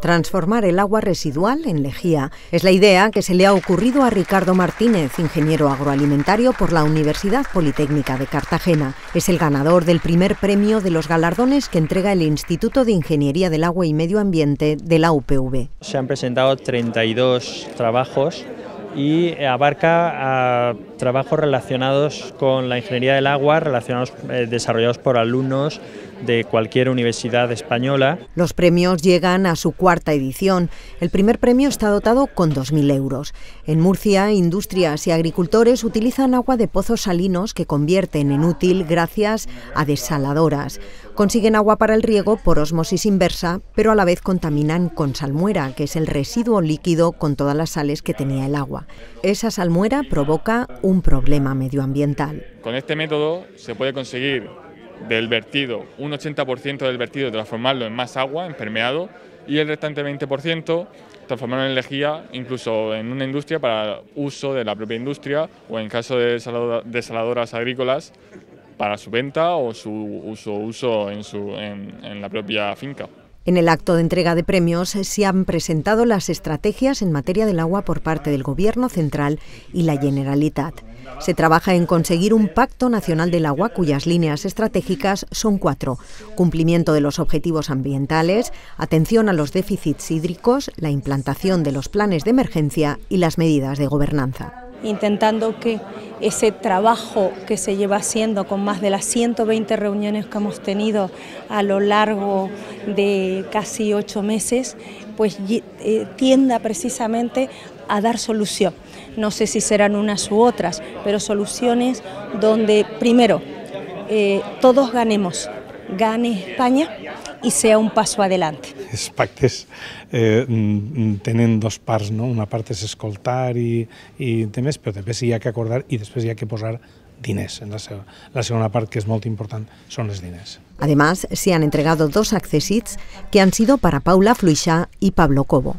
Transformar el agua residual en lejía es la idea que se le ha ocurrido a Ricardo Martínez, ingeniero agroalimentario por la Universidad Politécnica de Cartagena. Es el ganador del primer premio de los galardones que entrega el Instituto de Ingeniería del Agua y Medio Ambiente de la UPV. Se han presentado 32 trabajos y abarca trabajos relacionados con la ingeniería del agua, desarrollados por alumnos de cualquier universidad española. Los premios llegan a su cuarta edición. El primer premio está dotado con 2.000 euros. En Murcia, industrias y agricultores utilizan agua de pozos salinos que convierten en útil gracias a desaladoras. Consiguen agua para el riego por osmosis inversa, pero a la vez contaminan con salmuera, que es el residuo líquido con todas las sales que tenía el agua. Esa salmuera provoca un problema medioambiental. Con este método se puede conseguir del vertido, un 80% del vertido transformarlo en más agua, en permeado, y el restante 20% transformarlo en lejía, incluso en una industria para uso de la propia industria o en caso de desaladoras agrícolas para su venta o su uso en la propia finca. En el acto de entrega de premios se han presentado las estrategias en materia del agua por parte del Gobierno central y la Generalitat. Se trabaja en conseguir un Pacto Nacional del Agua cuyas líneas estratégicas son 4: cumplimiento de los objetivos ambientales, atención a los déficits hídricos, la implantación de los planes de emergencia y las medidas de gobernanza. Intentando que ese trabajo que se lleva haciendo con más de las 120 reuniones que hemos tenido a lo largo de casi 8 meses, pues tienda precisamente a dar solución. No sé si serán unas u otras, pero soluciones donde primero todos ganemos, gane España i sea un passo endavant. Els pactes tenen dos parts, no? Una part és escoltar i temes, però després hi ha que acordar i després hi ha que posar diners. La segona part, que és molt important, són els diners. Además, se han entregado 2 accessits que han sido para Paula Fluixà y Pablo Cobo.